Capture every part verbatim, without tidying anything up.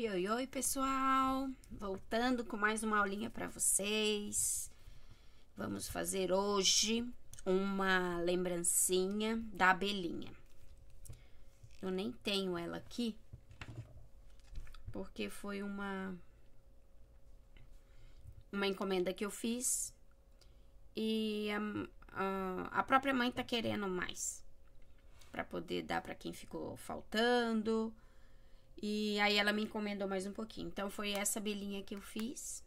Oi, oi, oi, pessoal! Voltando com mais uma aulinha para vocês. Vamos fazer hoje uma lembrancinha da abelhinha. Eu nem tenho ela aqui, porque foi uma, uma encomenda que eu fiz e a, a, a própria mãe tá querendo mais, para poder dar para quem ficou faltando. E aí, ela me encomendou mais um pouquinho. Então, foi essa abelhinha que eu fiz.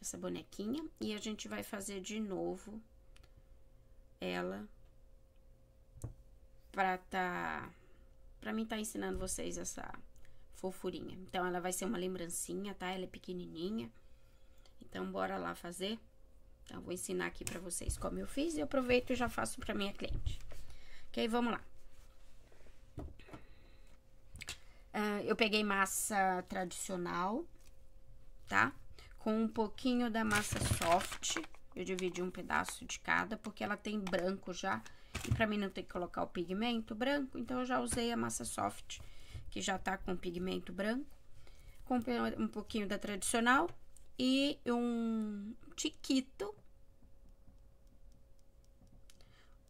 Essa bonequinha. E a gente vai fazer de novo ela. Pra tá... Pra mim, tá ensinando vocês essa fofurinha. Então, ela vai ser uma lembrancinha, tá? Ela é pequenininha. Então, bora lá fazer. Então, eu vou ensinar aqui pra vocês como eu fiz. E eu aproveito e já faço pra minha cliente. Ok? Vamos lá. Uh, eu peguei massa tradicional, tá? Com um pouquinho da massa soft. Eu dividi um pedaço de cada, porque ela tem branco já. E pra mim não ter que colocar o pigmento branco, então eu já usei a massa soft, que já tá com pigmento branco. Comprei um pouquinho da tradicional e um tiquito.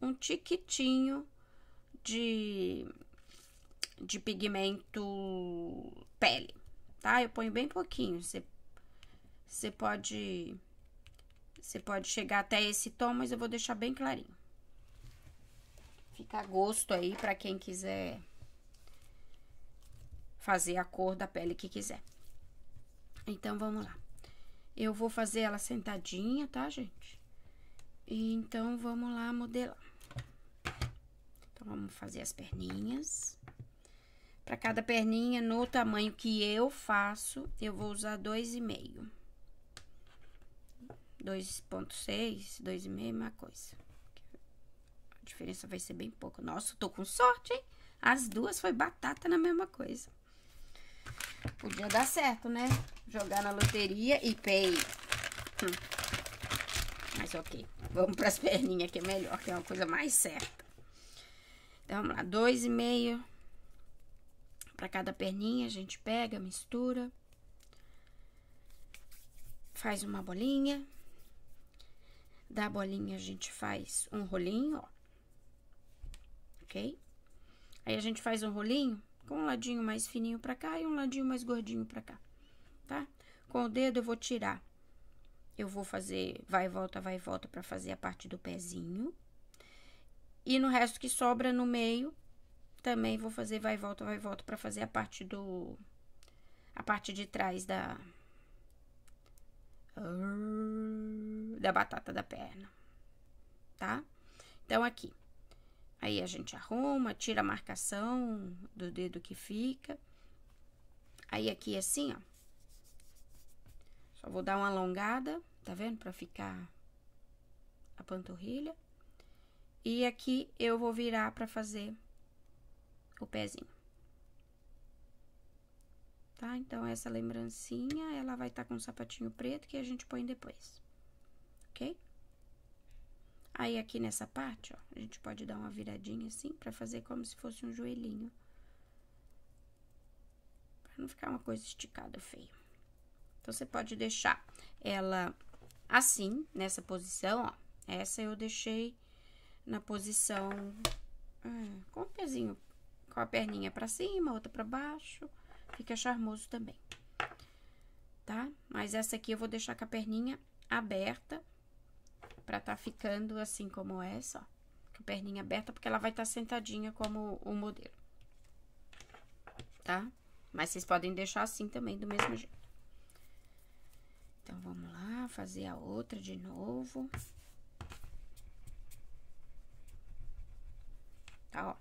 Um tiquitinho de... de pigmento pele, tá? Eu ponho bem pouquinho. Você, você pode, você pode chegar até esse tom, mas eu vou deixar bem clarinho. Fica a gosto aí pra quem quiser fazer a cor da pele que quiser. Então, vamos lá. Eu vou fazer ela sentadinha, tá, gente? E então, vamos lá modelar. Então, vamos fazer as perninhas. Para cada perninha, no tamanho que eu faço, eu vou usar dois e meio. dois ponto seis, dois e meio, uma coisa. A diferença vai ser bem pouco. Nossa, tô com sorte, hein? As duas foi batata na mesma coisa. Podia dar certo, né? Jogar na loteria e pay. Mas ok, vamos para as perninhas que é melhor, que é uma coisa mais certa. Então, vamos lá, dois e meio. Para cada perninha, a gente pega, mistura, faz uma bolinha. Da bolinha, a gente faz um rolinho, ó. Ok? Aí, a gente faz um rolinho com um ladinho mais fininho para cá e um ladinho mais gordinho para cá, tá? Com o dedo, eu vou tirar. Eu vou fazer vai e volta, vai e volta para fazer a parte do pezinho. E no resto que sobra no meio... Também vou fazer vai e volta, vai e volta pra fazer a parte do... A parte de trás da... Da batata da perna, tá? Então, aqui. Aí, a gente arruma, tira a marcação do dedo que fica. Aí, aqui, assim, ó. Só vou dar uma alongada, tá vendo? Pra ficar a panturrilha. E aqui, eu vou virar pra fazer... o pezinho, tá? Então, essa lembrancinha, ela vai estar tá com um sapatinho preto que a gente põe depois, ok? Aí, aqui nessa parte, ó, a gente pode dar uma viradinha assim pra fazer como se fosse um joelhinho. Pra não ficar uma coisa esticada, feio. Então, você pode deixar ela assim, nessa posição, ó. Essa eu deixei na posição ah, com o pezinho preto. Com a perninha pra cima, outra pra baixo. Fica charmoso também. Tá? Mas essa aqui eu vou deixar com a perninha aberta. Pra tá ficando assim como essa, ó. Com a perninha aberta, porque ela vai tá sentadinha como o modelo. Tá? Mas vocês podem deixar assim também, do mesmo jeito. Então, vamos lá fazer a outra de novo. Tá, ó.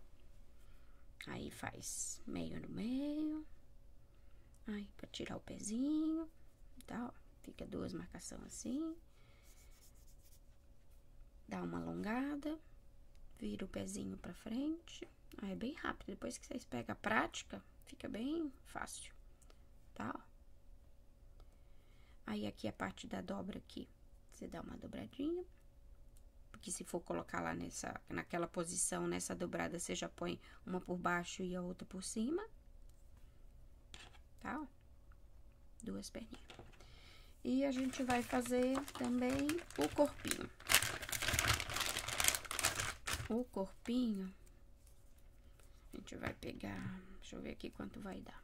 Aí, faz meio no meio. Aí, pra tirar o pezinho. Tá, ó. Fica duas marcações assim. Dá uma alongada. Vira o pezinho pra frente. Aí, é bem rápido. Depois que vocês pegam a prática, fica bem fácil. Tá, ó. Aí, aqui a parte da dobra aqui. Você dá uma dobradinha. Porque se for colocar lá nessa, naquela posição, nessa dobrada, você já põe uma por baixo e a outra por cima. tá? Duas perninhas. E a gente vai fazer também o corpinho. O corpinho, a gente vai pegar, deixa eu ver aqui quanto vai dar.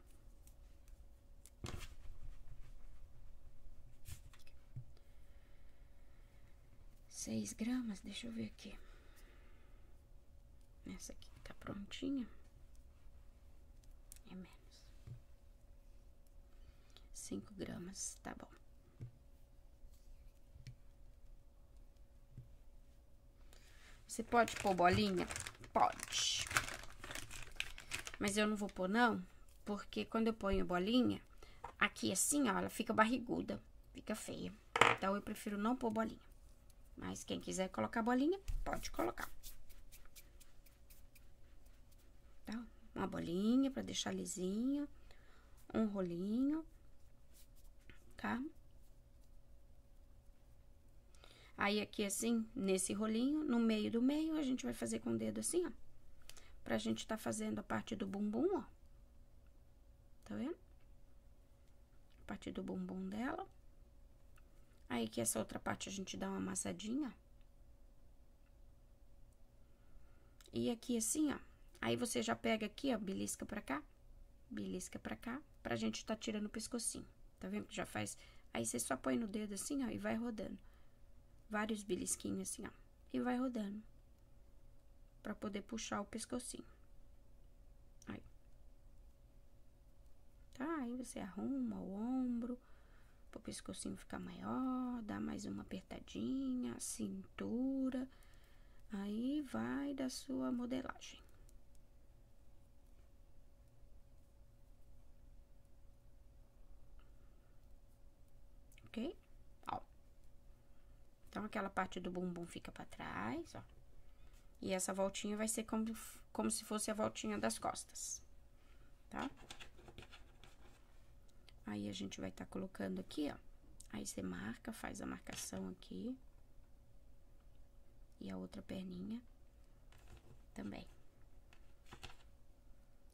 seis gramas, deixa eu ver aqui. Essa aqui tá prontinha. É menos. cinco gramas, tá bom. Você pode pôr bolinha? Pode. Mas eu não vou pôr, não, porque quando eu ponho bolinha, aqui assim, ó, ela fica barriguda, fica feia. Então, eu prefiro não pôr bolinha. Mas quem quiser colocar bolinha, pode colocar. Tá? Uma bolinha pra deixar lisinha, um rolinho, tá? Aí, aqui assim, nesse rolinho, no meio do meio, a gente vai fazer com o dedo assim, ó. Pra gente tá fazendo a parte do bumbum, ó. Tá vendo? A parte do bumbum dela. Aí, que essa outra parte a gente dá uma amassadinha. E aqui assim, ó. Aí, você já pega aqui, ó, belisca pra cá, belisca pra cá, pra gente tá tirando o pescocinho. Tá vendo que já faz? Aí, você só põe no dedo assim, ó, e vai rodando. Vários belisquinhos assim, ó, e vai rodando pra poder puxar o pescocinho. Aí. Tá, aí você arruma o ombro pro pescocinho ficar maior, dá mais uma apertadinha, cintura, aí vai da sua modelagem. Ok? Então, aquela parte do bumbum fica pra trás, ó. E essa voltinha vai ser como, como se fosse a voltinha das costas, tá? Aí, a gente vai tá colocando aqui, ó. Aí, você marca, faz a marcação aqui. E a outra perninha também.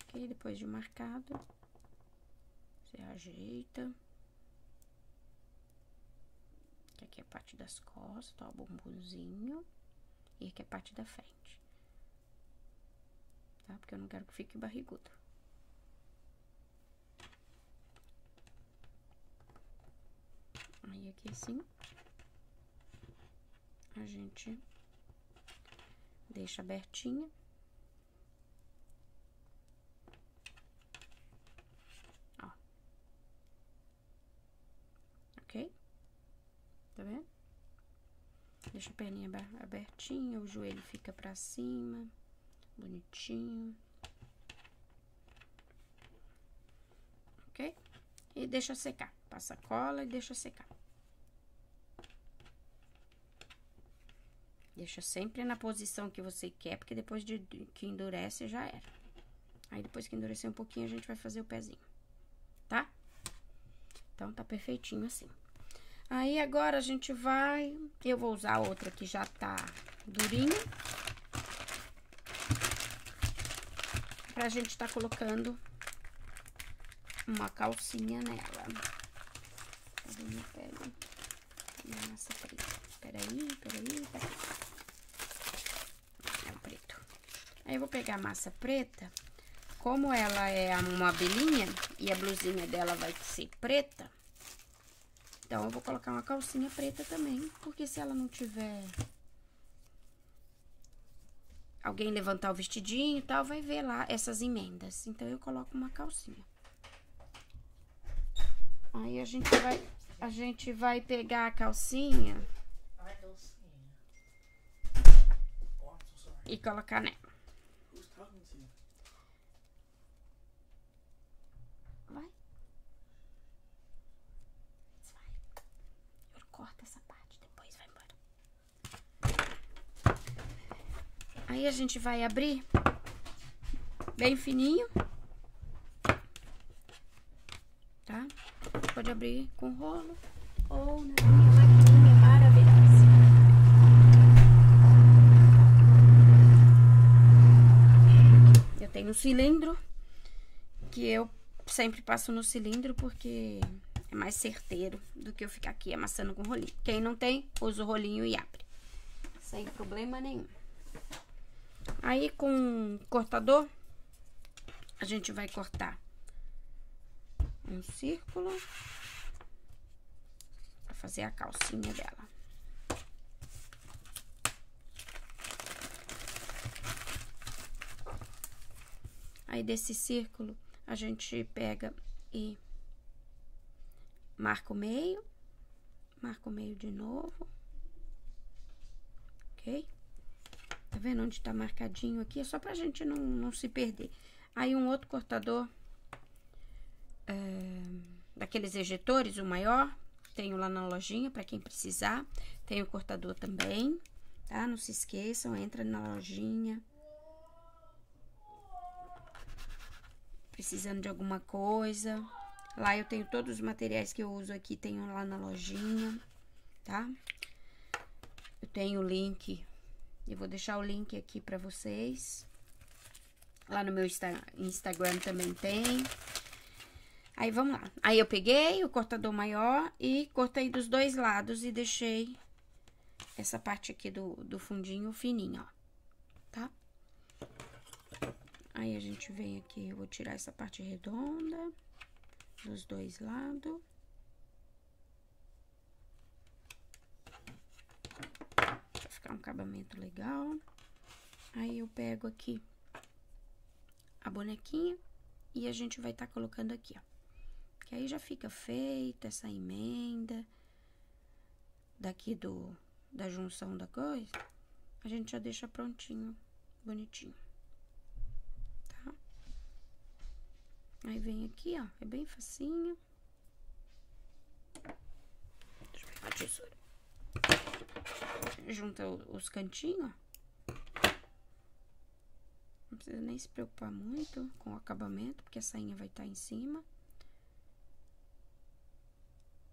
Ok? Depois de marcado, você ajeita. Aqui é a parte das costas, ó, o bumbumzinho. E aqui é a parte da frente. Tá? Porque eu não quero que fique barrigudo. Aí, aqui assim, a gente deixa abertinha. Ó. Ok? Tá vendo? Deixa a perninha abertinha, o joelho fica pra cima, bonitinho. Ok? E deixa secar. Passa cola e deixa secar. Deixa sempre na posição que você quer, porque depois de, que endurece, já era. Aí, depois que endurecer um pouquinho, a gente vai fazer o pezinho. Tá? Então, tá perfeitinho assim. Aí, agora, a gente vai... Eu vou usar outra que já tá durinha. Pra gente tá colocando uma calcinha nela. Cadê minha pele? Minha massa preta. Peraí, peraí, peraí. É o preto. Aí, eu vou pegar a massa preta. Como ela é uma abelhinha e a blusinha dela vai ser preta... Então, eu vou colocar uma calcinha preta também, porque se ela não tiver alguém levantar o vestidinho e tal, vai ver lá essas emendas. Então, eu coloco uma calcinha. Aí, a gente vai, a gente vai pegar a calcinha e colocar nela. Corta essa parte, depois vai embora. Aí, a gente vai abrir bem fininho, tá? Pode abrir com rolo ou na minha maquininha maravilhosa. Eu tenho um cilindro que eu sempre passo no cilindro porque é mais certeiro do que eu ficar aqui amassando com rolinho. Quem não tem, usa o rolinho e abre. Sem problema nenhum. Aí, com o cortador, a gente vai cortar um círculo para fazer a calcinha dela. Aí, desse círculo, a gente pega e marca o meio, marca o meio de novo, ok? Tá vendo onde tá marcadinho aqui? É só pra gente não, não se perder. Aí, um outro cortador, é, daqueles ejetores, o maior, tenho lá na lojinha, pra quem precisar. Tem o cortador também, tá? Não se esqueçam, entra na lojinha. Precisando de alguma coisa, lá eu tenho todos os materiais que eu uso aqui, tenho lá na lojinha, tá? Eu tenho o link, eu vou deixar o link aqui pra vocês. Lá no meu Insta- Instagram também tem. Aí, vamos lá. Aí, eu peguei o cortador maior e cortei dos dois lados e deixei essa parte aqui do, do fundinho fininho, ó, tá? Aí, a gente vem aqui, eu vou tirar essa parte redonda dos dois lados. Pra ficar um acabamento legal. Aí, eu pego aqui a bonequinha e a gente vai tá colocando aqui, ó. Que aí já fica feita essa emenda daqui do, da junção da coisa. A gente já deixa prontinho, bonitinho. Aí, vem aqui, ó, é bem facinho. Deixa eu pegar a tesoura. Junta os cantinhos, ó. Não precisa nem se preocupar muito com o acabamento, porque a sainha vai estar em cima.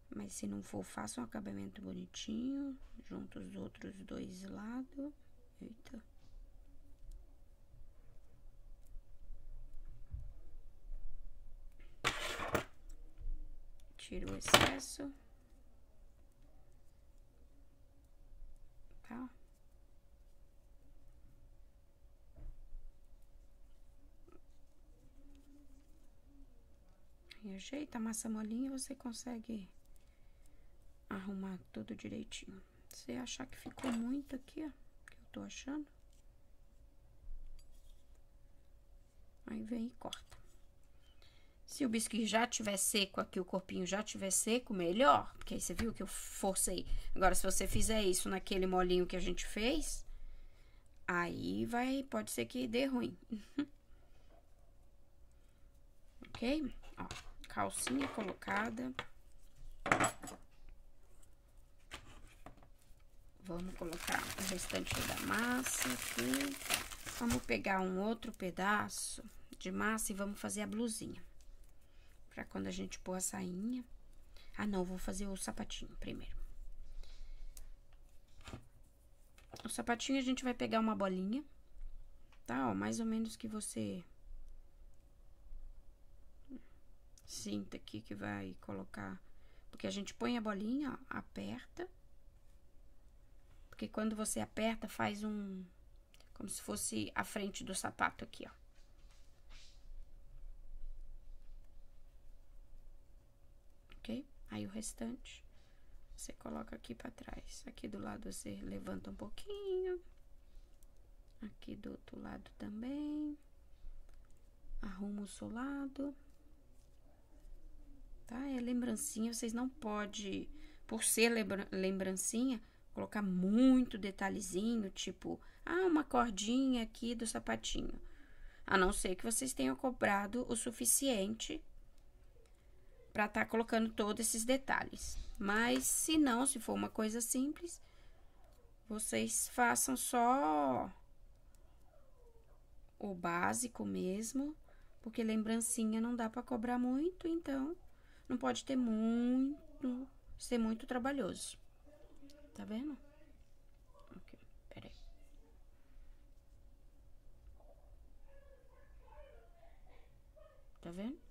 Mas se não for, faça um acabamento bonitinho. Junta os outros dois lados. Eita. Tiro o excesso. Tá? E ajeita a massa molinha, você consegue arrumar tudo direitinho. Se achar que ficou muito aqui, ó, que eu tô achando. Aí, vem e corta. Se o biscuit já tiver seco aqui, o corpinho já tiver seco, melhor. Porque aí você viu que eu forcei. Agora, se você fizer isso naquele molinho que a gente fez, aí vai, pode ser que dê ruim. Ok? Ó, calcinha colocada. Vamos colocar o restante da massa aqui. Vamos pegar um outro pedaço de massa e vamos fazer a blusinha. Pra quando a gente pôr a sainha... Ah, não, vou fazer o sapatinho primeiro. O sapatinho a gente vai pegar uma bolinha, tá? Ó, mais ou menos que você... sinta aqui que vai colocar... Porque a gente põe a bolinha, ó, aperta. Porque quando você aperta, faz um... como se fosse a frente do sapato aqui, ó. Aí, o restante, você coloca aqui pra trás. Aqui do lado, você levanta um pouquinho. Aqui do outro lado também. Arruma o solado. Tá? É lembrancinha, vocês não podem, por ser lembrancinha, colocar muito detalhezinho, tipo, ah, uma cordinha aqui do sapatinho. A não ser que vocês tenham cobrado o suficiente pra estar colocando todos esses detalhes. Mas, se não, se for uma coisa simples, vocês façam só o básico mesmo, porque lembrancinha não dá pra cobrar muito, então não pode ter muito, ser muito trabalhoso. Tá vendo? Ok, peraí. Tá vendo?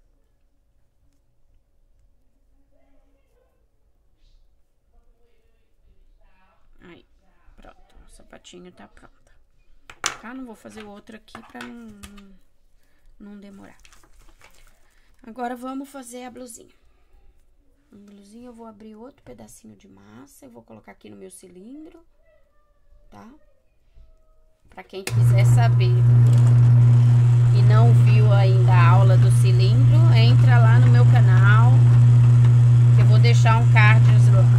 sapatinho tá pronta. Tá? Não vou fazer outra aqui pra não, não demorar. Agora, vamos fazer a blusinha. A blusinha, eu vou abrir outro pedacinho de massa, eu vou colocar aqui no meu cilindro, tá? Pra quem quiser saber e não viu ainda a aula do cilindro, entra lá no meu canal, que eu vou deixar um card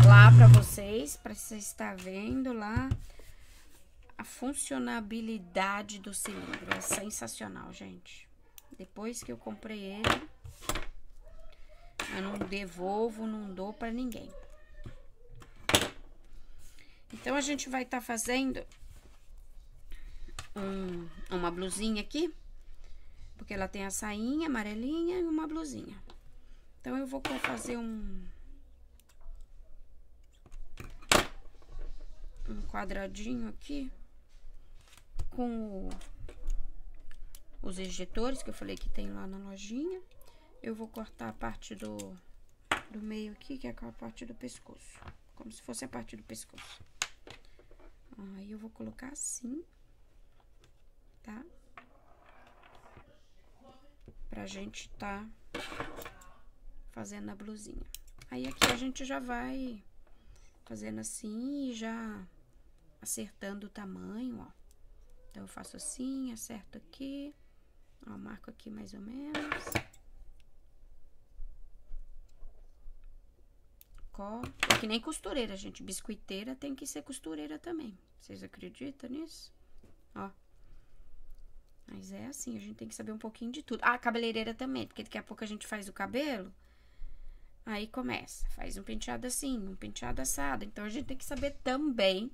lá pra vocês, pra vocês estarem vendo lá a funcionabilidade do cilindro. É sensacional, gente. Depois que eu comprei ele, eu não devolvo, não dou pra ninguém. Então, a gente vai estar tá fazendo um, uma blusinha aqui, porque ela tem a sainha amarelinha e uma blusinha. Então, eu vou fazer um, um quadradinho aqui com o, os ejetores que eu falei que tem lá na lojinha. Eu vou cortar a parte do, do meio aqui, que é a parte do pescoço, como se fosse a parte do pescoço. Aí eu vou colocar assim, tá? Pra gente tá fazendo a blusinha. Aí aqui a gente já vai fazendo assim e já acertando o tamanho, ó. Então, eu faço assim, acerto aqui, ó, marco aqui mais ou menos. É que nem costureira, gente. Biscuiteira tem que ser costureira também. Vocês acreditam nisso? Ó. Mas é assim, a gente tem que saber um pouquinho de tudo. Ah, cabeleireira também, porque daqui a pouco a gente faz o cabelo. Aí começa, faz um penteado assim, um penteado assado. Então, a gente tem que saber também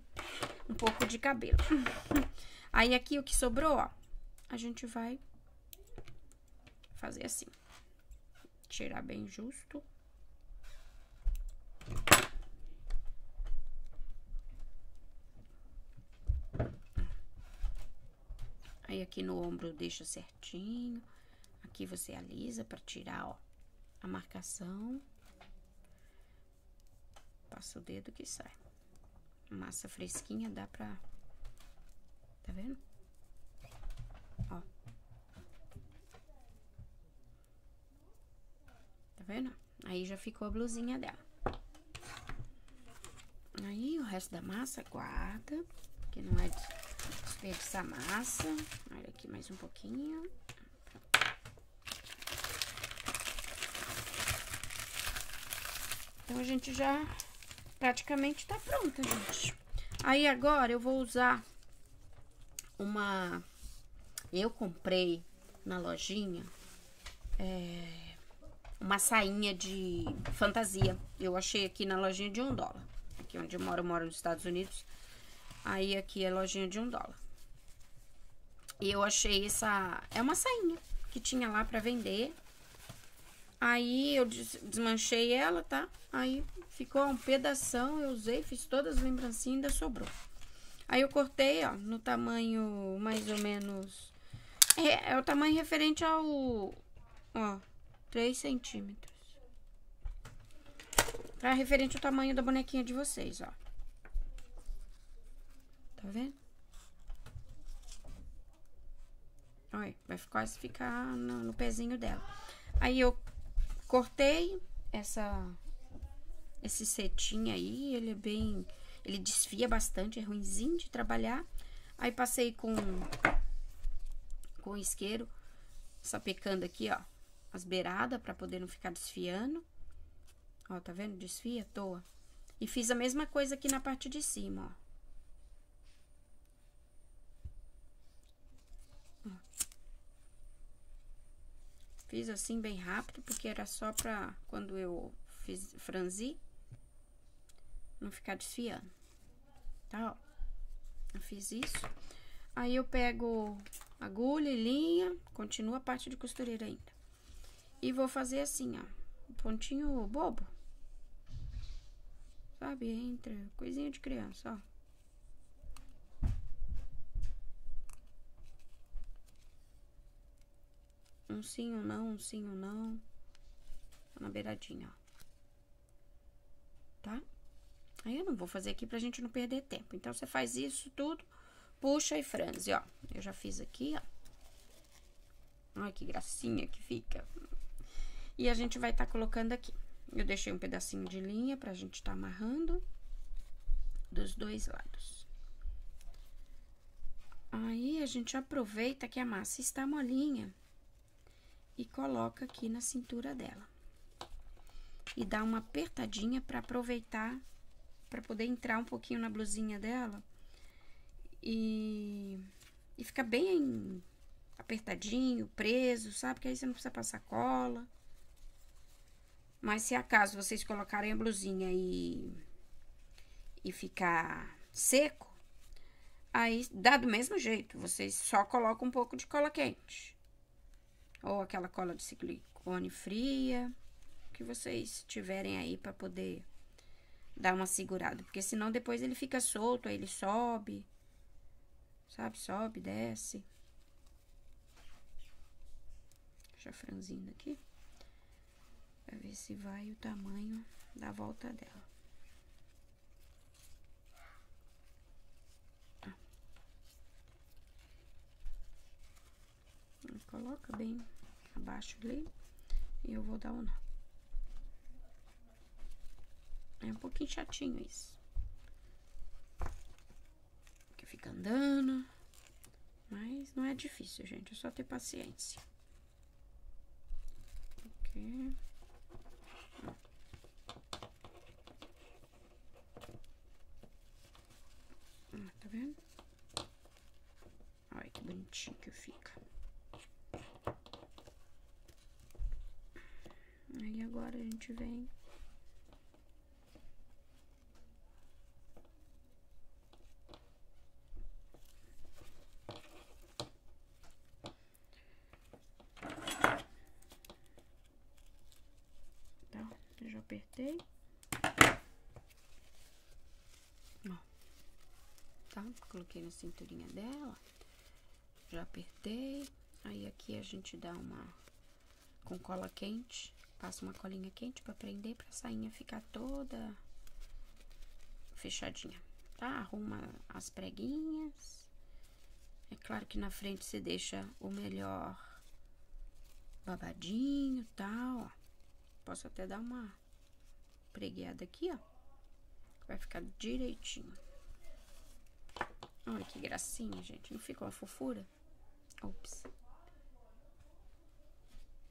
um pouco de cabelo. Aí, aqui o que sobrou, ó, a gente vai fazer assim. Tirar bem justo. Aí, aqui no ombro deixa certinho. Aqui você alisa pra tirar, ó, a marcação. Passa o dedo que sai. Massa fresquinha, dá pra... Tá vendo? Ó. Tá vendo? Aí já ficou a blusinha dela. Aí, o resto da massa, guarda, que não é desperdiçar massa. Olha aqui mais um pouquinho. Pronto. Então, a gente já praticamente tá pronta, gente. Aí, agora, eu vou usar uma... Eu comprei na lojinha é... uma sainha de fantasia. Eu achei aqui na lojinha de um dólar. Aqui onde eu moro, eu moro nos Estados Unidos. Aí, aqui é lojinha de um dólar. E eu achei essa... É uma sainha que tinha lá pra vender. Aí, eu desmanchei ela, tá? Aí, ficou um pedação, eu usei, fiz todas as lembrancinhas, ainda sobrou. Aí, eu cortei, ó, no tamanho mais ou menos... É, é o tamanho referente ao... Ó, três centímetros. Pra referente ao tamanho da bonequinha de vocês, ó. Tá vendo? Olha, vai quase ficar no, no pezinho dela. Aí, eu cortei essa, esse cetim aí, ele é bem... Ele desfia bastante, é ruinzinho de trabalhar. Aí, passei com com isqueiro, sapecando aqui, ó, as beiradas, pra poder não ficar desfiando. Ó, tá vendo? Desfia à toa. E fiz a mesma coisa aqui na parte de cima, ó. Ó. Fiz assim bem rápido, porque era só pra quando eu fiz, franzi, não ficar desfiando. Tá, ó. Eu fiz isso. Aí, eu pego agulha e linha, continua a parte de costureira ainda. E vou fazer assim, ó. Um pontinho bobo. Sabe? Entra coisinha de criança, ó. Um sim, um não, um sim, um não. Na beiradinha, ó. Tá? Aí eu não vou fazer aqui pra gente não perder tempo. Então, você faz isso tudo, puxa e franze, ó. Eu já fiz aqui, ó. Olha que gracinha que fica. E a gente vai estar colocando aqui. Eu deixei um pedacinho de linha pra gente estar amarrando dos dois lados. Aí, a gente aproveita que a massa está molinha e coloca aqui na cintura dela. E dá uma apertadinha pra aproveitar, pra poder entrar um pouquinho na blusinha dela. E, e fica bem apertadinho, preso, sabe? Porque aí você não precisa passar cola. Mas se acaso vocês colocarem a blusinha e, e ficar seco, aí dá do mesmo jeito. Vocês só colocam um pouco de cola quente. Ou aquela cola de silicone fria, que vocês tiverem aí pra poder dar uma segurada. Porque senão depois ele fica solto, aí ele sobe. Sabe? Sobe, desce. Já franzindo aqui. Pra ver se vai o tamanho da volta dela. Tá. Coloca bem abaixo ali e eu vou dar um nó. É um pouquinho chatinho isso. Porque fica andando. Mas não é difícil, gente. É só ter paciência. Ok. Tá vendo? Olha que bonitinho que fica. Aí agora a gente vem tá, eu já apertei. Tá? Coloquei na cinturinha dela, já apertei, aí aqui a gente dá uma, com cola quente, passa uma colinha quente pra prender, pra sainha ficar toda fechadinha, tá? Arruma as preguinhas, é claro que na frente você deixa o melhor babadinho, tal, ó. Posso até dar uma pregueada aqui, ó, vai ficar direitinho. Olha que gracinha, gente. Não fica uma fofura? Ops.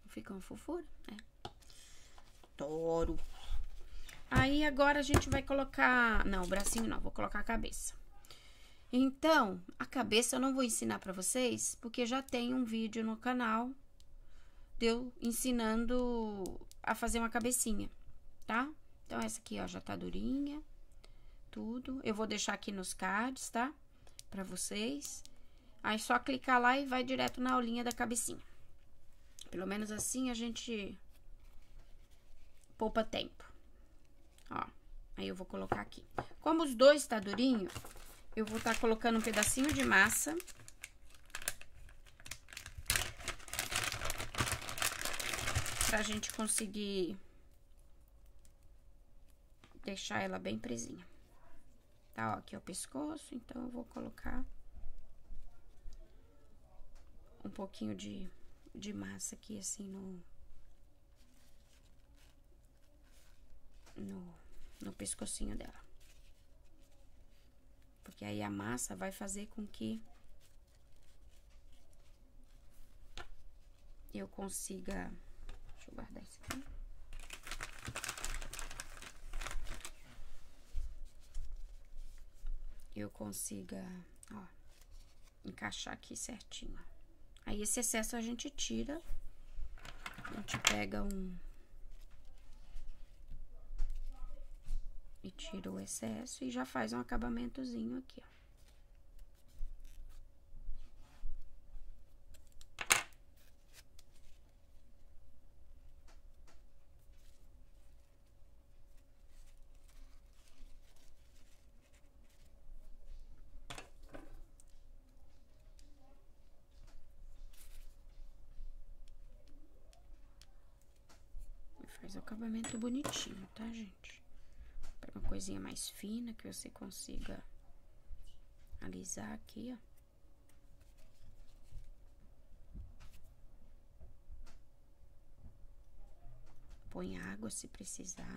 Não fica uma fofura? É. Adoro. Aí, agora a gente vai colocar... Não, o bracinho não. Vou colocar a cabeça. Então, a cabeça eu não vou ensinar pra vocês, porque já tem um vídeo no canal de eu ensinando a fazer uma cabecinha, tá? Então, essa aqui, ó, já tá durinha. Tudo. Eu vou deixar aqui nos cards, tá? Pra vocês. Aí, só clicar lá e vai direto na aulinha da cabecinha. Pelo menos assim, a gente poupa tempo. Ó, aí eu vou colocar aqui. Como os dois tá durinho, eu vou tá colocando um pedacinho de massa. Pra gente conseguir deixar ela bem presinha. Tá, ó, aqui é o pescoço, então eu vou colocar um pouquinho de, de massa aqui, assim, no, no, no pescocinho dela. Porque aí a massa vai fazer com que eu consiga... Deixa eu guardar isso aqui. Eu consiga, ó, encaixar aqui certinho. Aí, esse excesso a gente tira. A gente pega um... E tira o excesso e já faz um acabamentozinho aqui, ó. Faz o acabamento bonitinho, tá, gente? Pega uma coisinha mais fina que você consiga alisar aqui, ó. Põe água se precisar.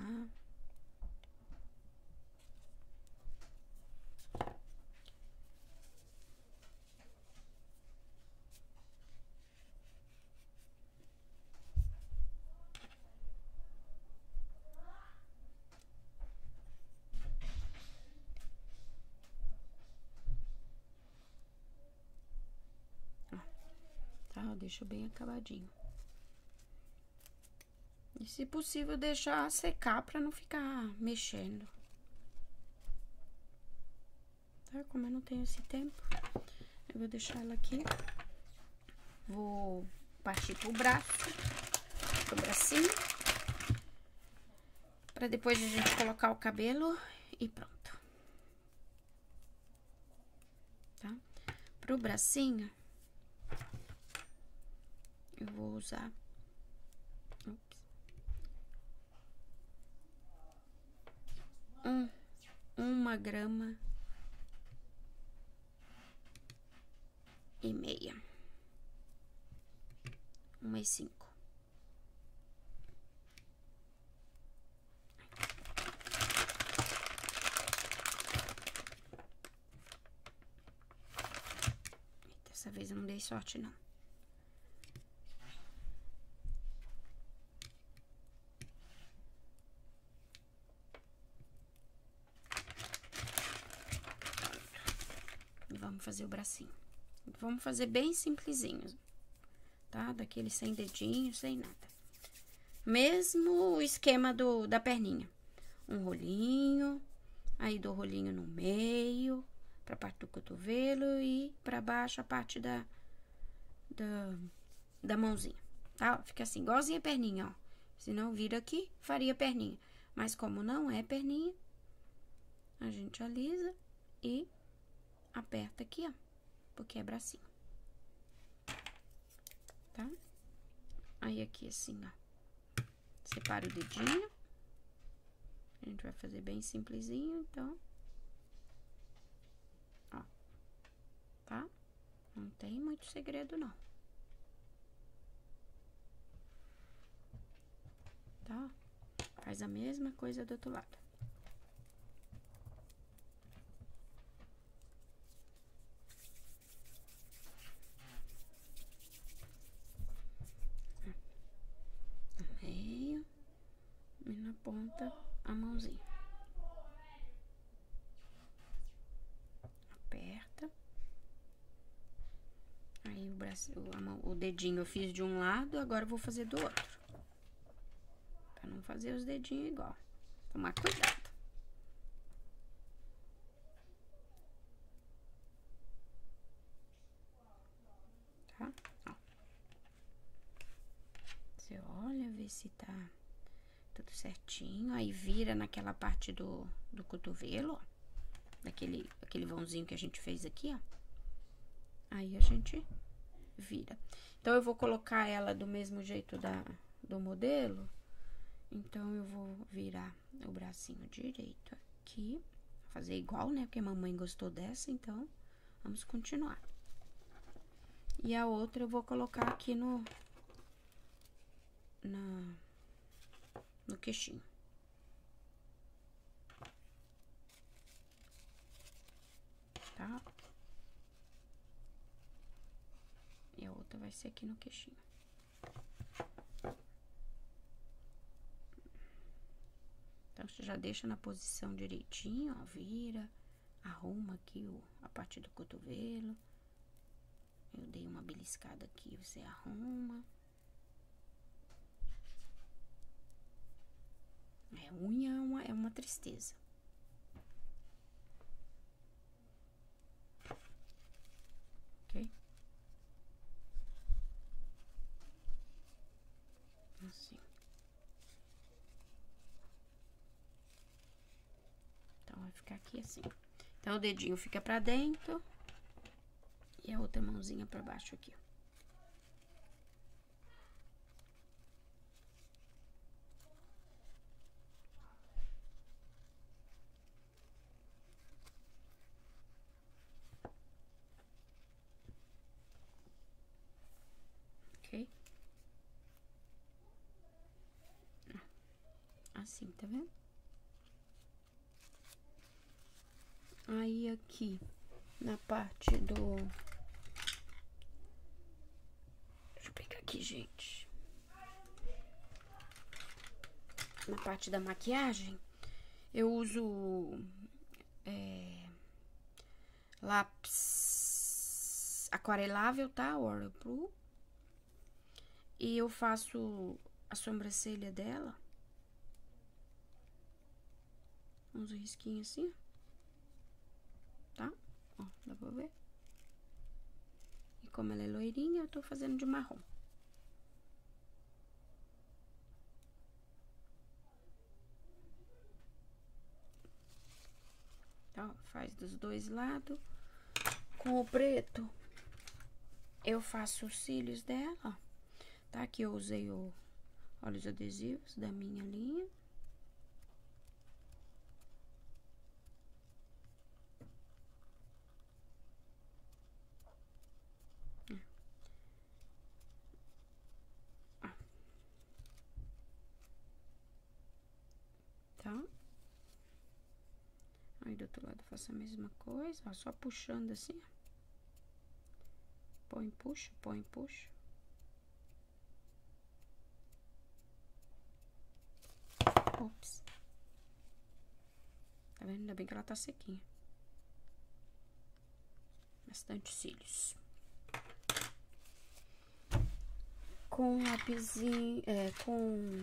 Ó, tá, deixo bem acabadinho. E, se possível, deixar secar para não ficar mexendo. Tá? Como eu não tenho esse tempo, eu vou deixar ela aqui. Vou partir pro braço, pro bracinho, para depois a gente colocar o cabelo e pronto. Tá? Pro bracinho, eu vou usar... Um, uma grama e meia, uma e cinco. Dessa vez eu não dei sorte, não. Fazer o bracinho. Vamos fazer bem simplesinho, tá? Daquele sem dedinho, sem nada. Mesmo o esquema do, da perninha. Um rolinho, aí dou rolinho no meio, pra parte do cotovelo e pra baixo a parte da, da, da mãozinha, tá? Fica assim, igualzinha a perninha, ó. Se não vir aqui, faria perninha. Mas como não é perninha, a gente alisa e... aperta aqui, ó, porque é bracinho, tá? Aí aqui assim, ó, separa o dedinho. A gente vai fazer bem simplesinho, então, ó, tá? Não tem muito segredo, não. Tá? Faz a mesma coisa do outro lado. Ponta a mãozinha. Aperta. Aí o braço, a mão, o dedinho eu fiz de um lado, agora eu vou fazer do outro. Pra não fazer os dedinhos igual. Tomar cuidado. Tá? Ó. Você olha, vê se tá... tudo certinho, aí vira naquela parte do, do cotovelo, ó, daquele aquele vãozinho que a gente fez aqui, ó, aí a gente vira. Então, eu vou colocar ela do mesmo jeito da, do modelo, então, eu vou virar o bracinho direito aqui, fazer igual, né, porque a mamãe gostou dessa, então, vamos continuar. E a outra eu vou colocar aqui no... na... no queixinho. Tá? E a outra vai ser aqui no queixinho. Então, você já deixa na posição direitinho, ó, vira, arruma aqui o, a parte do cotovelo. Eu dei uma beliscada aqui, você arruma. É, unha é uma, é uma tristeza. Ok? Assim. Então, vai ficar aqui assim. Então, o dedinho fica pra dentro. E a outra mãozinha pra baixo aqui, ó. assim, tá vendo? Aí, aqui, na parte do... Deixa eu pegar aqui, gente. Na parte da maquiagem, eu uso... É, lápis aquarelável, tá? Oil Blue. E eu faço a sobrancelha dela. Uns risquinhos assim, tá? Ó, dá pra ver? E como ela é loirinha, eu tô fazendo de marrom. Então, faz dos dois lados. Com o preto, eu faço os cílios dela, ó. Tá? Aqui eu usei o, olha, os adesivos da minha linha. Aí, do outro lado, eu faço a mesma coisa, ó, só puxando assim, ó. Põe, puxa, põe, puxa. Ops. Tá vendo? Ainda bem que ela tá sequinha. Bastante cílios. Com um lapisinho, é, com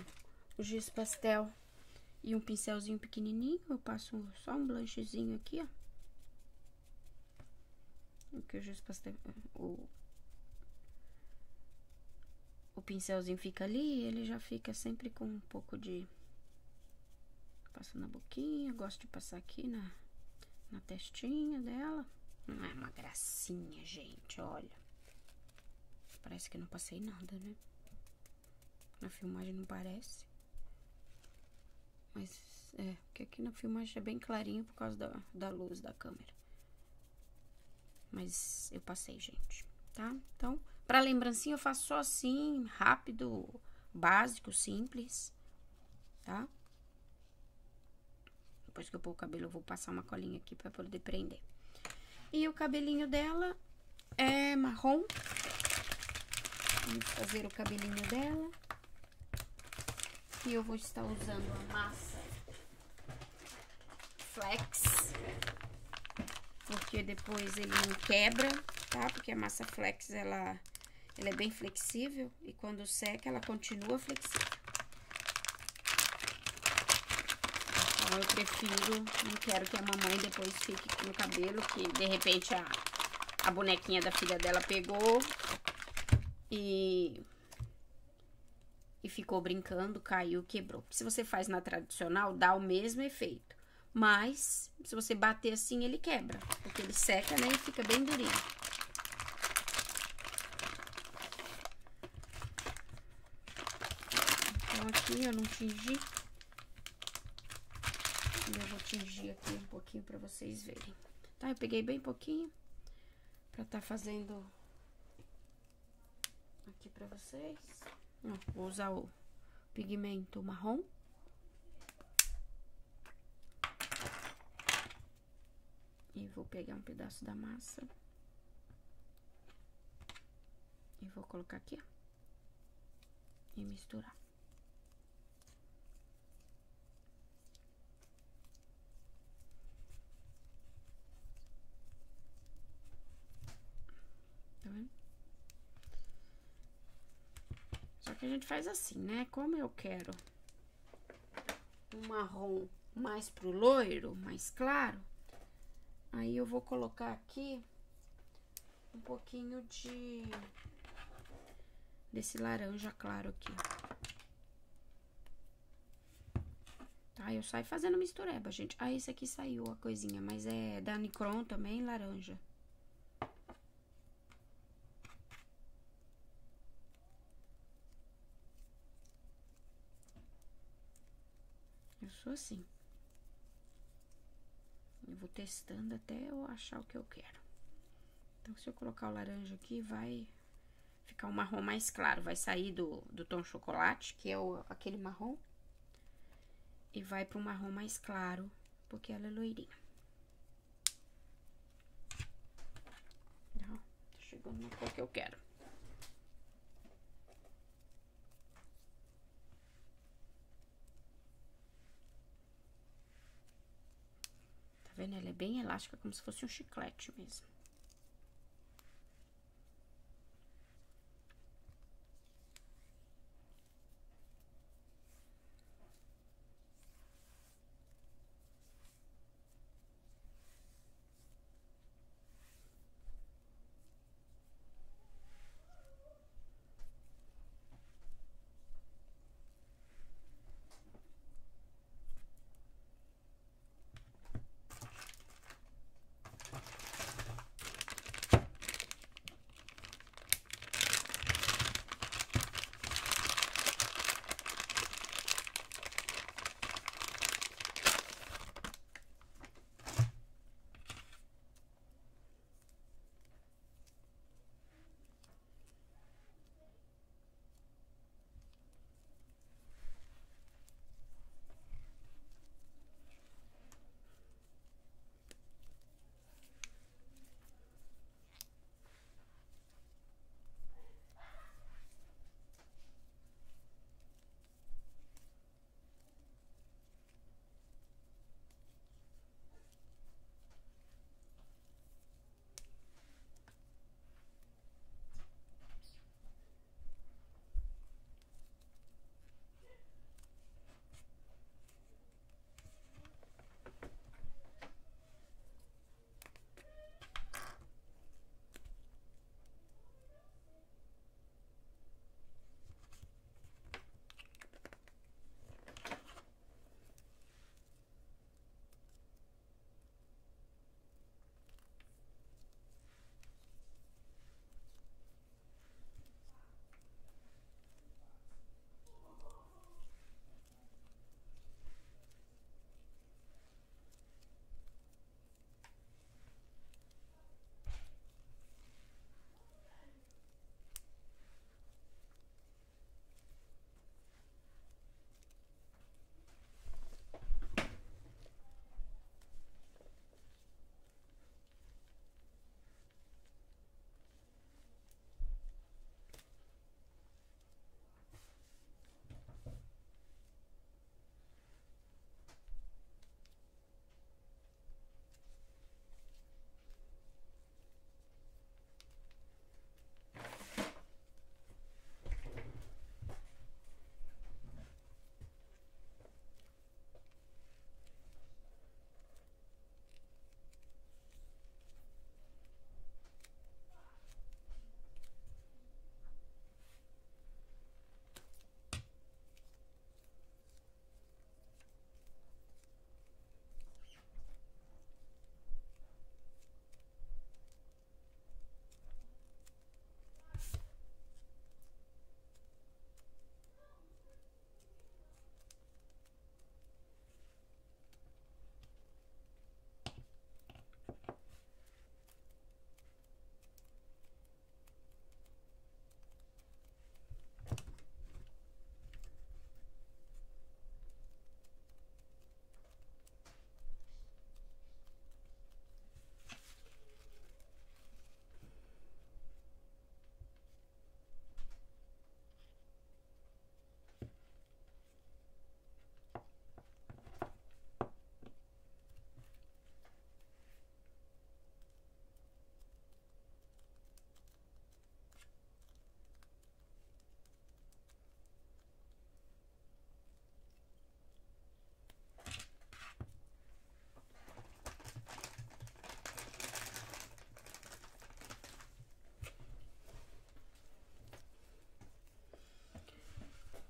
o giz pastel. E um pincelzinho pequenininho, eu passo só um blanchezinho aqui, ó. Porque eu já passei, o, o pincelzinho fica ali, ele já fica sempre com um pouco de... Passo na boquinha, gosto de passar aqui na, na testinha dela. Não é uma gracinha, gente, olha. Parece que eu não passei nada, né? Na filmagem não parece. Mas, é, porque aqui na filmagem é bem clarinho por causa da, da luz da câmera. Mas eu passei, gente, tá? Então, pra lembrancinha eu faço só assim, rápido, básico, simples, tá? Depois que eu pôr o cabelo, eu vou passar uma colinha aqui pra poder prender. E o cabelinho dela é marrom. Vamos fazer o cabelinho dela. E eu vou estar usando a massa flex, porque depois ele não quebra, tá? Porque a massa flex, ela, ela é bem flexível e quando seca, ela continua flexível. Então, eu prefiro, não quero que a mamãe depois fique com o cabelo, que de repente a, a bonequinha da filha dela pegou e... E ficou brincando, caiu, quebrou. Se você faz na tradicional, dá o mesmo efeito. Mas, se você bater assim, ele quebra. Porque ele seca, né? E fica bem durinho. Então, aqui eu não tingi. Eu vou tingir aqui um pouquinho pra vocês verem. Tá? Eu peguei bem pouquinho. Pra tá fazendo aqui pra vocês. Ó, vou usar o pigmento marrom. E vou pegar um pedaço da massa. E vou colocar aqui, ó. E misturar. Tá vendo? Só que a gente faz assim, né? Como eu quero um marrom mais pro loiro, mais claro, aí eu vou colocar aqui um pouquinho de... desse laranja claro aqui. Tá? Eu saio fazendo mistureba, gente. Ah, esse aqui saiu a coisinha, mas é da Nicron também, laranja. Sou assim. Eu vou testando até eu achar o que eu quero. Então, se eu colocar o laranja aqui, vai ficar um marrom mais claro. Vai sair do, do tom chocolate, que é o, aquele marrom. e vai para um marrom mais claro, porque ela é loirinha. Não, tá chegando na cor que eu quero. Tá vendo? Ela é bem elástica, como se fosse um chiclete mesmo.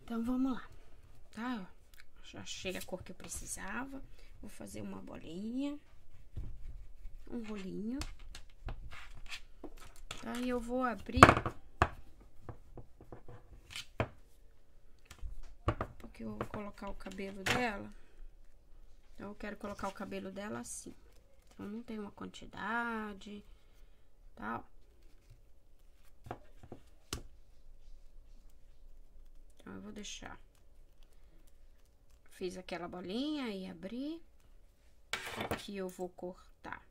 Então, vamos lá, tá? Já achei a cor que eu precisava. Vou fazer uma bolinha, um rolinho, tá? E eu vou abrir, porque eu vou colocar o cabelo dela. Então, eu quero colocar o cabelo dela assim. Então, não tem uma quantidade, tá? Eu vou deixar fiz aquela bolinha e abri. Aqui eu vou cortar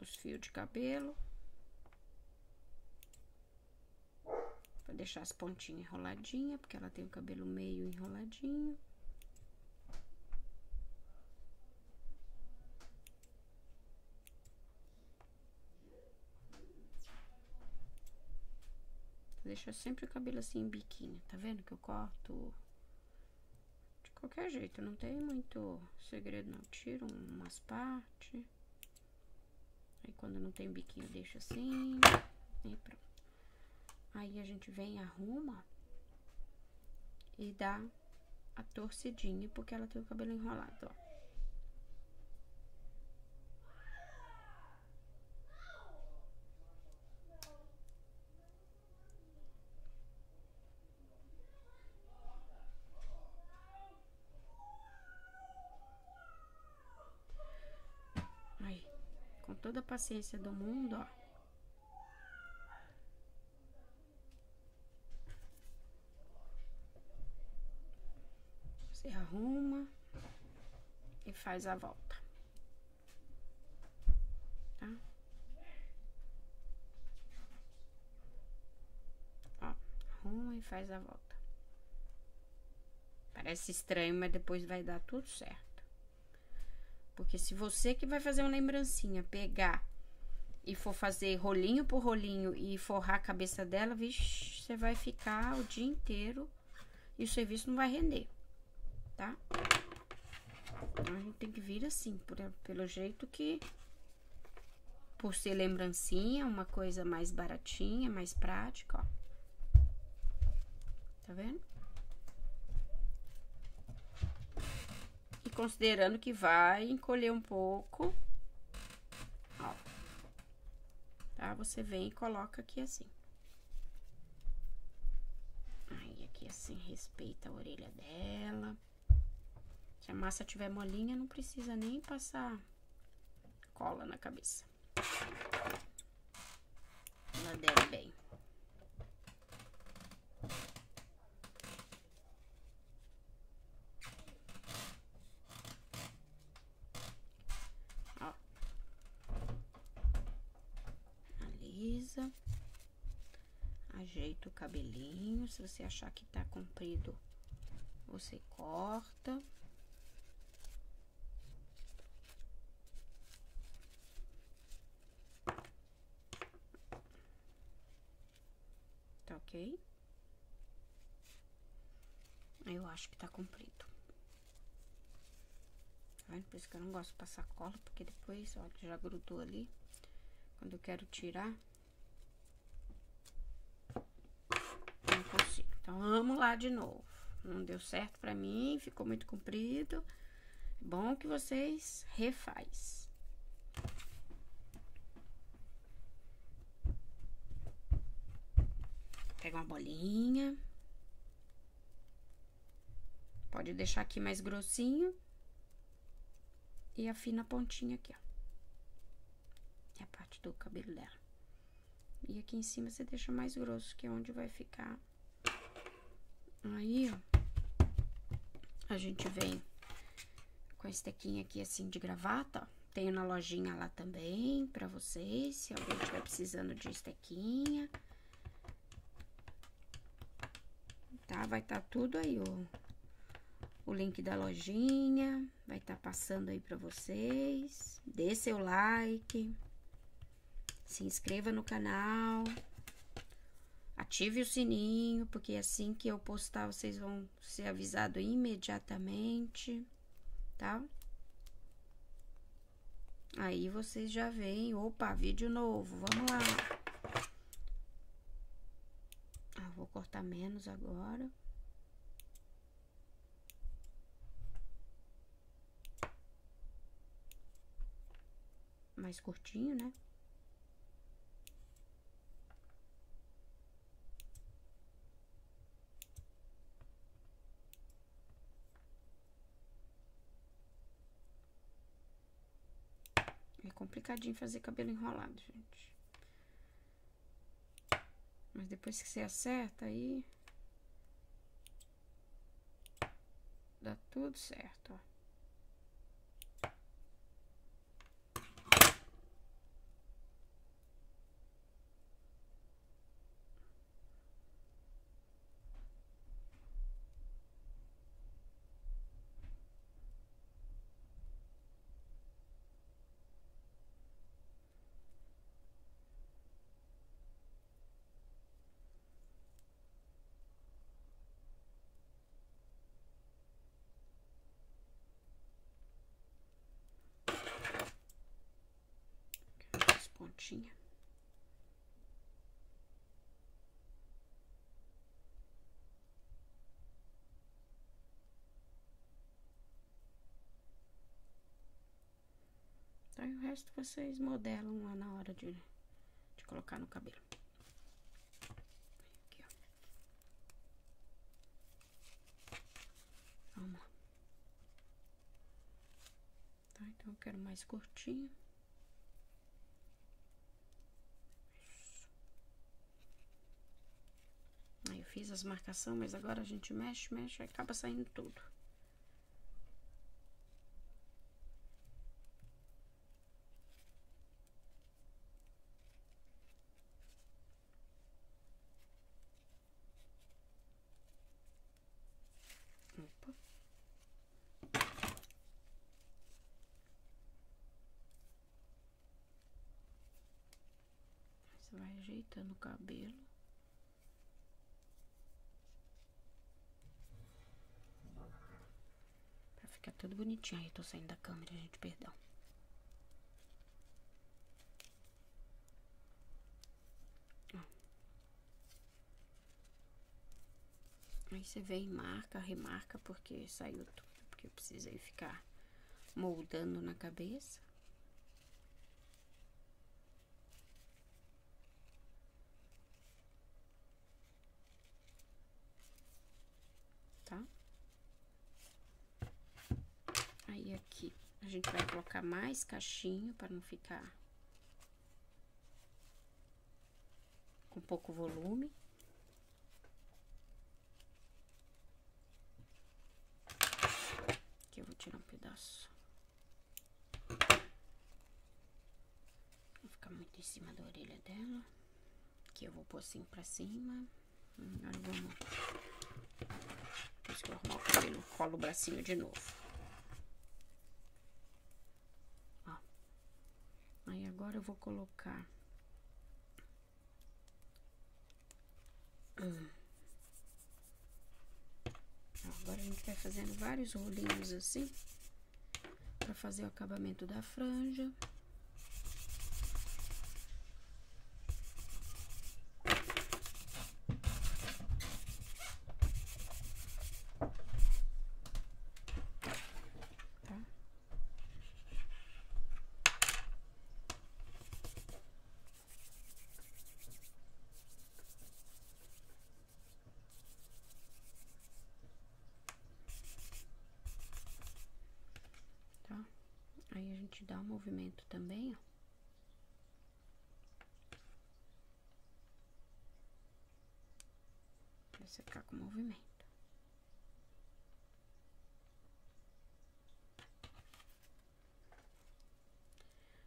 os fios de cabelo. Pra deixar as pontinhas enroladinhas, porque ela tem o cabelo meio enroladinho. Deixa sempre o cabelo assim em biquinho, tá vendo que eu corto de qualquer jeito, não tem muito segredo não, tiro umas partes, aí quando não tem biquinho deixa assim e pronto. Aí a gente vem, arruma e dá a torcidinha, porque ela tem o cabelo enrolado, ó. Toda a paciência do mundo, ó. Você arruma e faz a volta, tá? Ó, arruma e faz a volta. Parece estranho, mas depois vai dar tudo certo. Porque se você que vai fazer uma lembrancinha, pegar e for fazer rolinho por rolinho e forrar a cabeça dela, vixe, você vai ficar o dia inteiro e o serviço não vai render, tá? Então, a gente tem que vir assim, por, pelo jeito que... Por ser lembrancinha, uma coisa mais baratinha, mais prática, ó. Tá vendo? Considerando que vai encolher um pouco, ó, tá? Você vem e coloca aqui assim. Aí, aqui assim, respeita a orelha dela. Se a massa tiver molinha, não precisa nem passar cola na cabeça. Ela deve bem. Ajeita o cabelinho, se você achar que tá comprido, você corta. Tá ok? Eu acho que tá comprido. Tá vendo? Por isso que eu não gosto de passar cola, porque depois, ó, já grudou ali. Quando eu quero tirar... Então, vamos lá de novo. Não deu certo pra mim, ficou muito comprido. Bom que vocês refaz. Pega uma bolinha. Pode deixar aqui mais grossinho. E afina a pontinha aqui, ó. É a parte do cabelo dela. E aqui em cima você deixa mais grosso, que é onde vai ficar... Aí, ó, a gente vem com esse tequinho aqui, assim, de gravata, ó. Tenho na lojinha lá também, pra vocês, se alguém estiver precisando de estequinha. Tá, vai tá tudo aí, ó, o link da lojinha, vai tá passando aí pra vocês. Dê seu like, se inscreva no canal... Ative o sininho, porque assim que eu postar, vocês vão ser avisados imediatamente, tá? Aí vocês já veem, opa, vídeo novo, vamos lá. Ah, vou cortar menos agora. Mais curtinho, né? Complicadinho fazer cabelo enrolado, gente. Mas depois que você acerta, aí Tudo certo, ó. Pontinha. Então, e o resto vocês modelam lá na hora de, de colocar no cabelo. Aqui, ó. Vamos lá. Tá, então eu quero mais curtinho. Fiz as marcações, mas agora a gente mexe, mexe e acaba saindo tudo. Opa. Você vai ajeitando o cabelo. Fica tudo bonitinho. Aí, tô saindo da câmera, gente, perdão. Ó. Aí você vem, marca, remarca, porque saiu tudo, porque eu precisei ficar moldando na cabeça. Tá? Aí aqui a gente vai colocar mais cachinho para não ficar com pouco volume. Aqui eu vou tirar um pedaço. Não ficar muito em cima da orelha dela. Aqui eu vou pôr assim para cima. Agora vamos. Depois que eu arrumar o cabelo, colo o bracinho de novo. Aí agora eu vou colocar hum. Agora a gente vai fazendo vários rolinhos assim para fazer o acabamento da franja. Aí a gente dá um movimento também, ó. Pra secar com o movimento.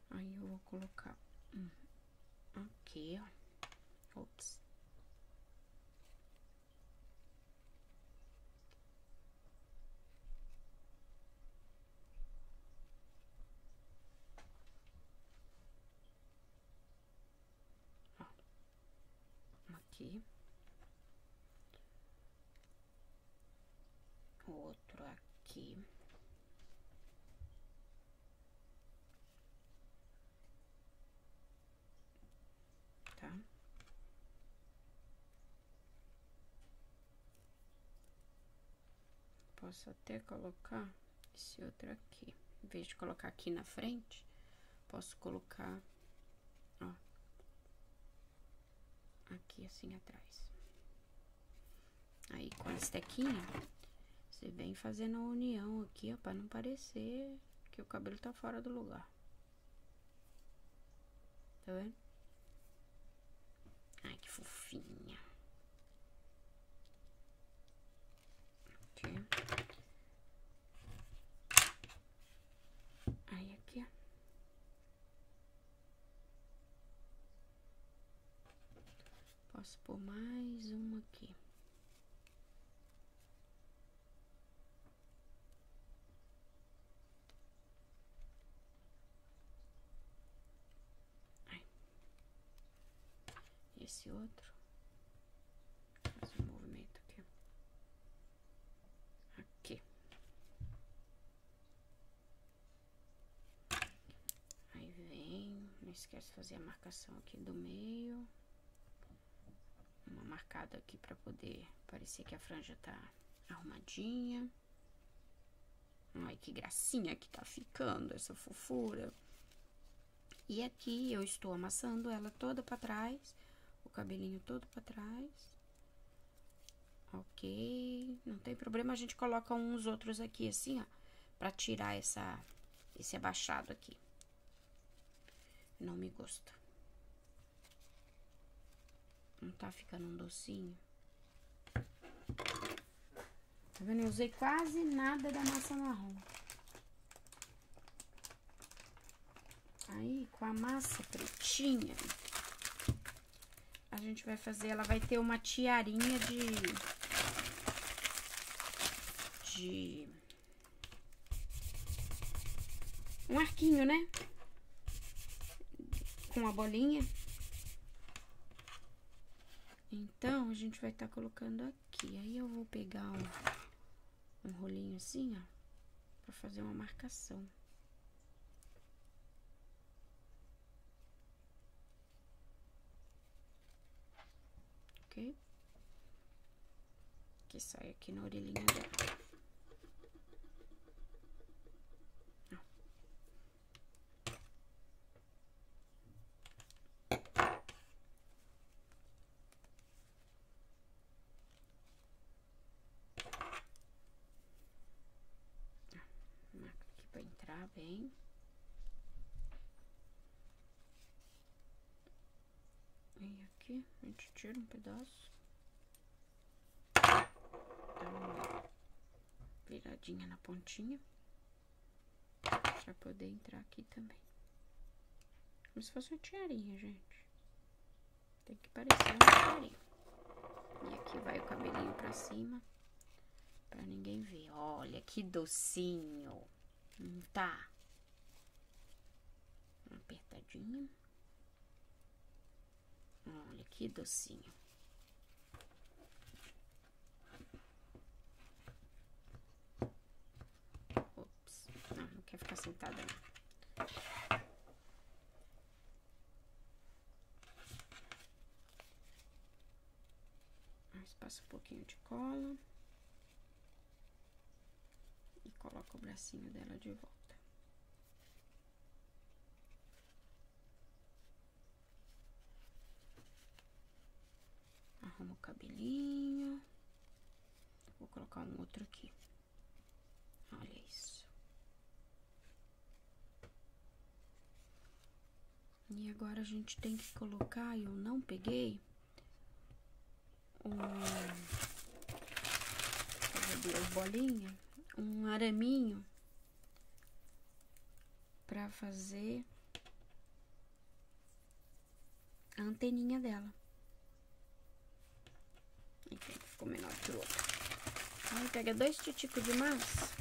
Aí eu vou colocar um aqui, ó. Ops. Aqui. Outro aqui. Tá? Posso até colocar esse outro aqui. Em vez de colocar aqui na frente, posso colocar, ó, aqui assim atrás. Aí com essa tequinha você vem fazendo a união aqui, ó, pra não parecer que o cabelo tá fora do lugar. Tá vendo? Ai, que fofinha. Aqui. pôr mais uma aqui. Esse outro, faz um movimento aqui, aqui, aí vem, não esquece de fazer a marcação aqui do meio, uma marcada aqui pra poder parecer que a franja tá arrumadinha. Ai, que gracinha que tá ficando essa fofura. E aqui eu estou amassando ela toda pra trás, o cabelinho todo pra trás. Ok, não tem problema, a gente coloca uns outros aqui assim, ó, pra tirar essa, esse abaixado aqui. Não me gosta. Não tá ficando um docinho? Tá vendo? Eu usei quase nada da massa marrom. Aí, com a massa pretinha, a gente vai fazer, ela vai ter uma tiarinha de... de... um arquinho, né? Com a bolinha. Então, a gente vai estar tá colocando aqui. Aí, eu vou pegar um, um rolinho assim, ó, pra fazer uma marcação. Que sai aqui na orelhinha dela. Marca aqui pra entrar bem. E aqui a gente tira um pedaço. Dá uma viradinha na pontinha. Pra poder entrar aqui também. Como se fosse uma tiarinha, gente. Tem que parecer uma tiarinha. E aqui vai o cabelinho pra cima. Pra ninguém ver. Olha que docinho. Não tá? Uma apertadinha. Olha que docinho. Ops, não, não quer ficar sentada. Não. Mas passa um pouquinho de cola. E coloca o bracinho dela de volta. Arrumo o cabelinho. Vou colocar um outro aqui. Olha isso. E agora a gente tem que colocar, eu não peguei, um, duas bolinhas, um araminho pra fazer a anteninha dela. Então, ficou menor que o outro. Aí, pega dois titicos de massa.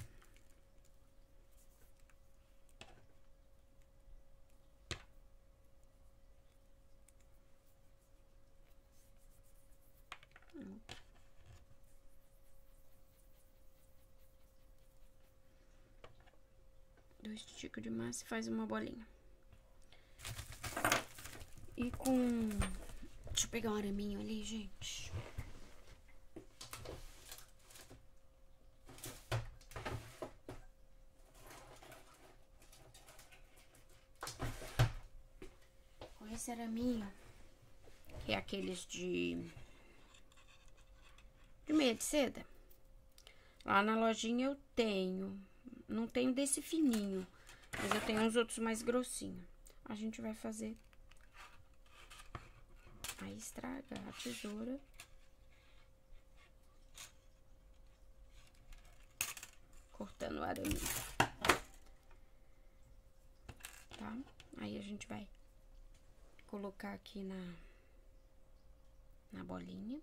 Dois titicos de massa e faz uma bolinha. E com... Deixa eu pegar um araminho ali, gente. Esse araminho, que é aqueles de, de meia de seda. Lá na lojinha eu tenho, não tenho desse fininho, mas eu tenho uns outros mais grossinhos. A gente vai fazer, aí estraga a tesoura. Cortando o araminho. Tá? Aí a gente vai colocar aqui na na bolinha.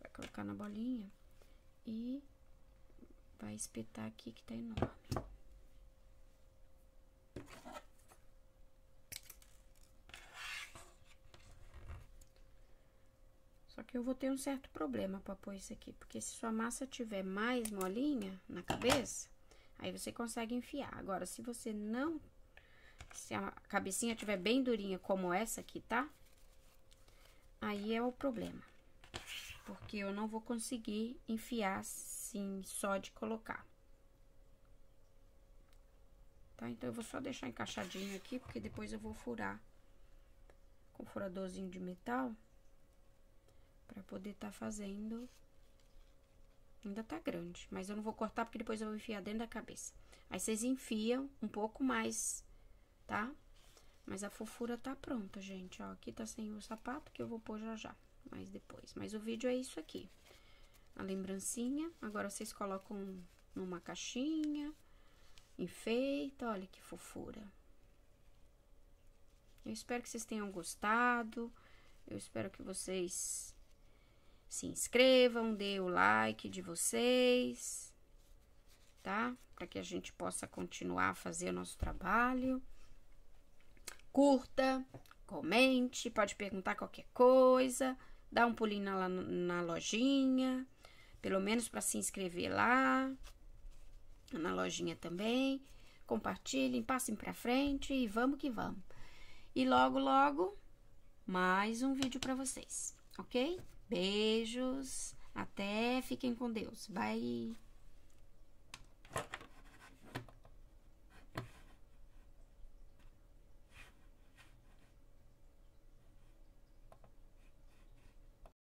Vai colocar na bolinha e vai espetar aqui, que tá enorme. Só que eu vou ter um certo problema pra pôr isso aqui, porque se sua massa tiver mais molinha na cabeça, aí você consegue enfiar. Agora, se você não... se a cabecinha tiver bem durinha, como essa aqui, tá? Aí é o problema. Porque eu não vou conseguir enfiar assim, só de colocar. Tá? Então, eu vou só deixar encaixadinho aqui, porque depois eu vou furar com um furadorzinho de metal... pra poder tá fazendo. Ainda tá grande, mas eu não vou cortar porque depois eu vou enfiar dentro da cabeça. Aí vocês enfiam um pouco mais, tá? Mas a fofura tá pronta, gente, ó. Aqui tá sem o sapato, que eu vou pôr já já, mas depois. Mas o vídeo é isso aqui. A lembrancinha. Agora vocês colocam numa caixinha, enfeita, olha que fofura. Eu espero que vocês tenham gostado. Eu espero que vocês... se inscrevam, dê o like de vocês, tá? Para que a gente possa continuar a fazer o nosso trabalho. Curta, comente, pode perguntar qualquer coisa, dá um pulinho lá na lojinha, pelo menos para se inscrever lá, na lojinha também. Compartilhem, passem para frente e vamos que vamos. E logo, logo, mais um vídeo para vocês, ok? Beijos, até, fiquem com Deus. Bye!